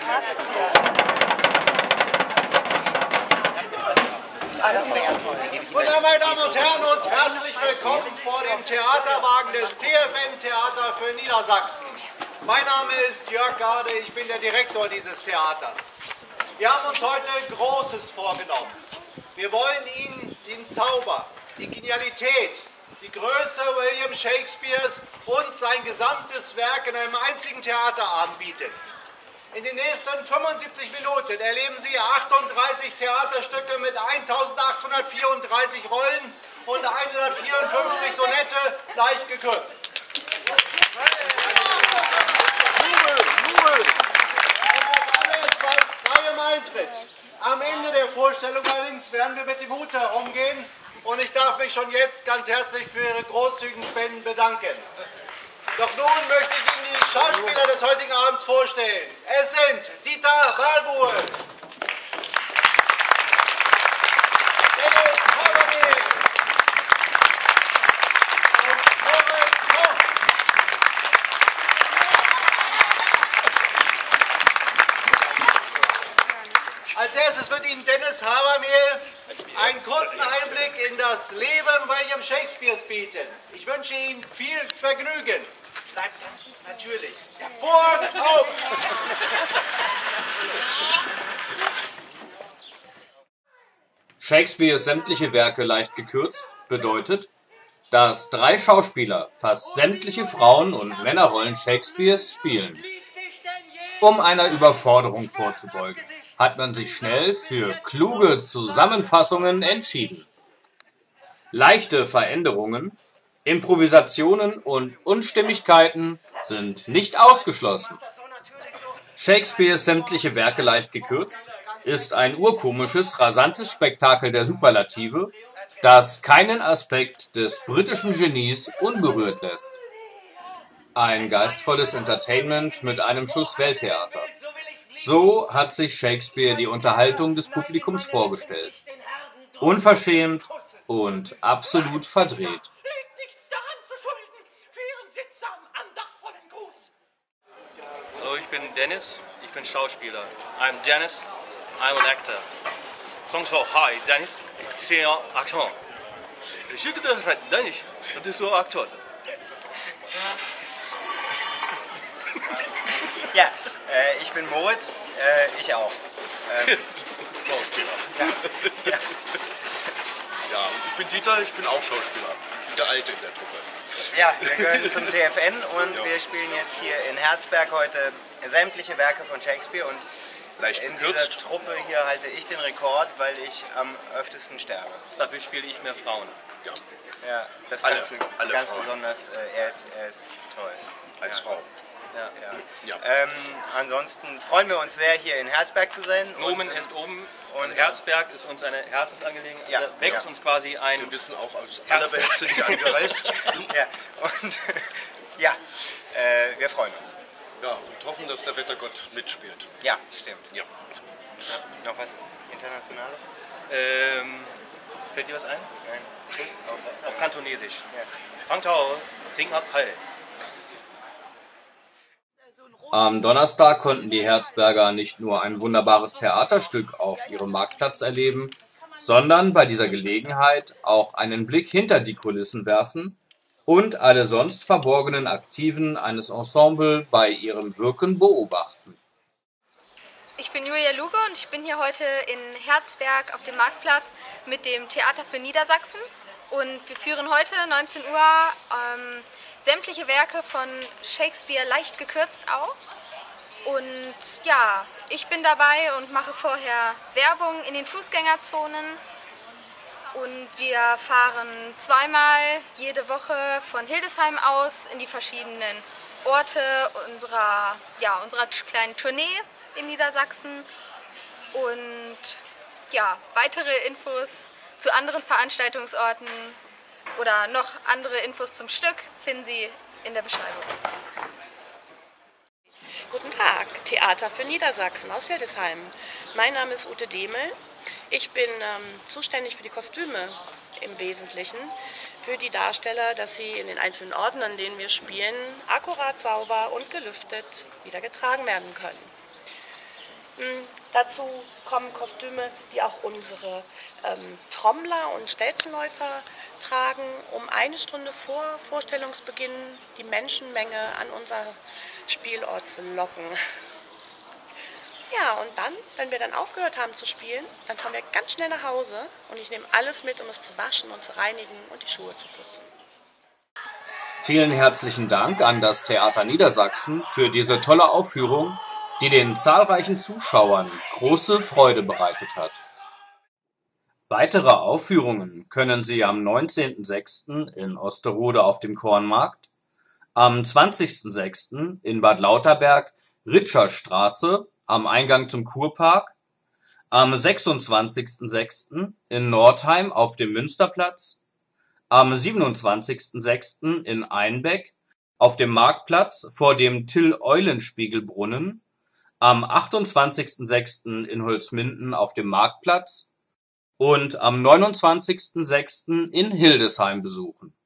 Guten, meine Damen und Herren, und herzlich willkommen vor dem Theaterwagen des TfN Theater für Niedersachsen. Mein Name ist Jörg Gade, ich bin der Direktor dieses Theaters. Wir haben uns heute Großes vorgenommen. Wir wollen Ihnen den Zauber, die Genialität, die Größe William Shakespeares und sein gesamtes Werk in einem einzigen Theaterabend bieten. In den nächsten 75 Minuten erleben Sie 38 Theaterstücke mit 1834 Rollen und 154 Sonette, leicht gekürzt. Am Ende der Vorstellung allerdings werden wir mit dem Hut herumgehen und ich darf mich schon jetzt ganz herzlich für Ihre großzügigen Spenden bedanken. Doch nun möchte ich Ihnen die Schauspieler des heutigen Abends vorstellen. Es sind Dieter Wahlbuhl, Dennis Habermehl und Thomas Koch. Als erstes wird Ihnen Dennis Habermehl einen kurzen Einblick in das Leben William Shakespeares bieten. Ich wünsche Ihnen viel Vergnügen. Bleibt ganz natürlich. Vorn auf! Shakespeares sämtliche Werke leicht gekürzt bedeutet, dass 3 Schauspieler fast sämtliche Frauen- und Männerrollen Shakespeares spielen. Um einer Überforderung vorzubeugen, hat man sich schnell für kluge Zusammenfassungen entschieden. Leichte Veränderungen, Improvisationen und Unstimmigkeiten sind nicht ausgeschlossen. Shakespeares sämtliche Werke leicht gekürzt ist ein urkomisches, rasantes Spektakel der Superlative, das keinen Aspekt des britischen Genies unberührt lässt. Ein geistvolles Entertainment mit einem Schuss Welttheater. So hat sich Shakespeare die Unterhaltung des Publikums vorgestellt. Unverschämt und absolut verdreht. Hallo, ich bin Dennis, ich bin Schauspieler. I'm Dennis, I'm an actor. So, hi, Dennis, ich bin Akteur. Ich bin Dennis, und ich bin Akteur. Ja, ich bin Moritz, ich auch. Schauspieler. Ja. Ja, und ich bin Dieter, ich bin auch Schauspieler. Der Alte in der Truppe. Ja, wir gehören zum TfN und ja, wir spielen jetzt hier in Herzberg heute sämtliche Werke von Shakespeare und leicht in dieser Truppe hier halte ich den Rekord, weil ich am öftesten sterbe. Dafür spiele ich mehr Frauen. Ja, ja, das alle ganz Frauen. Besonders, er ist toll. Als ja. Frau. Ja. Ja. Ja. Ansonsten freuen wir uns sehr, hier in Herzberg zu sein. Nomen ist oben und Herzberg ist uns eine Herzensangelegenheit. Ja. Wächst ja. uns quasi ein. Wir wissen auch, aus aller Welt sind sie angereist. Ja, und ja, wir freuen uns. Ja, und hoffen, dass der Wettergott mitspielt. Ja, stimmt. Ja. Ja. Noch was Internationales? Fällt dir was ein? Nein. Tschüss. Auf Kantonesisch. Ja. Fang Tao, sing ab Hall. Am Donnerstag konnten die Herzberger nicht nur ein wunderbares Theaterstück auf ihrem Marktplatz erleben, sondern bei dieser Gelegenheit auch einen Blick hinter die Kulissen werfen und alle sonst verborgenen Aktiven eines Ensembles bei ihrem Wirken beobachten. Ich bin Julia Luge und ich bin hier heute in Herzberg auf dem Marktplatz mit dem Theater für Niedersachsen und wir führen heute 19 Uhr sämtliche Werke von Shakespeare leicht gekürzt auf. Und ja, ich bin dabei und mache vorher Werbung in den Fußgängerzonen. Und wir fahren zweimal jede Woche von Hildesheim aus in die verschiedenen Orte unserer kleinen Tournee in Niedersachsen. Und ja, weitere Infos zu anderen Veranstaltungsorten oder noch andere Infos zum Stück finden Sie in der Beschreibung. Guten Tag, Theater für Niedersachsen aus Hildesheim. Mein Name ist Ute Demel. Ich bin zuständig für die Kostüme im Wesentlichen, für die Darsteller, dass sie in den einzelnen Orten, an denen wir spielen, akkurat, sauber und gelüftet wieder getragen werden können. Dazu kommen Kostüme, die auch unsere Trommler und Stelzenläufer tragen, um eine Stunde vor Vorstellungsbeginn die Menschenmenge an unser Spielort zu locken. Ja, und dann, wenn wir dann aufgehört haben zu spielen, dann fahren wir ganz schnell nach Hause und ich nehme alles mit, um es zu waschen und zu reinigen und die Schuhe zu putzen. Vielen herzlichen Dank an das Theater Niedersachsen für diese tolle Aufführung, die den zahlreichen Zuschauern große Freude bereitet hat. Weitere Aufführungen können Sie am 19.06. in Osterode auf dem Kornmarkt, am 20.06. in Bad Lauterberg, Ritscherstraße am Eingang zum Kurpark, am 26.06. in Nordheim auf dem Münsterplatz, am 27.06. in Einbeck auf dem Marktplatz vor dem Till-Eulenspiegelbrunnen, am 28.06. in Holzminden auf dem Marktplatz und am 29.06. in Hildesheim besuchen.